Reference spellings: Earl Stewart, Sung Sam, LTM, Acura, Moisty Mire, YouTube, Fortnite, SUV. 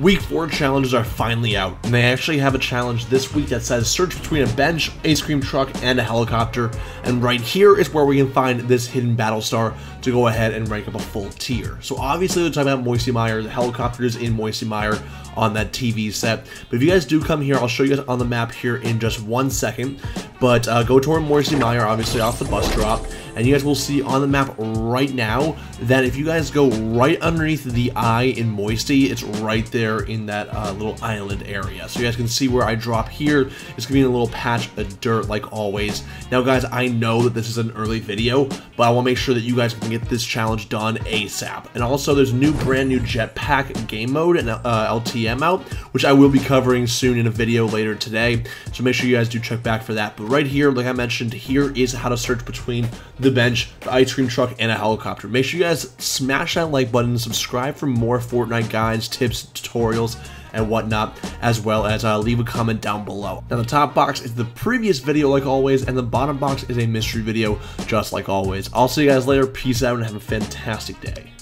Week 4 challenges are finally out, and they actually have a challenge this week that says search between a bench, ice cream truck, and a helicopter, and right here is where we can find this hidden battle star to go ahead and rank up a full tier. So obviously we're talking about Moisty Mire, the helicopter is in Moisty Mire on that TV set, but if you guys do come here, I'll show you guys on the map here in just 1 second, but go toward Moisty Mire, obviously off the bus drop, and you guys will see on the map right now that if you guys go right underneath the eye in Moisty, it's right there in that little island area. So you guys can see where I drop here, it's gonna be in a little patch of dirt like always. Now guys, I know that this is an early video, but I wanna make sure that you guys can get this challenge done ASAP. And also there's brand new jetpack game mode and LTM out, which I will be covering soon in a video later today. So make sure you guys do check back for that. But right here, like I mentioned, here is how to search between the bench, the ice cream truck, and a helicopter. Make sure you guys smash that like button, subscribe for more Fortnite guides, tips, tutorials, and whatnot, as well as leave a comment down below. Now the top box is the previous video like always, and the bottom box is a mystery video just like always. I'll see you guys later. Peace out and have a fantastic day.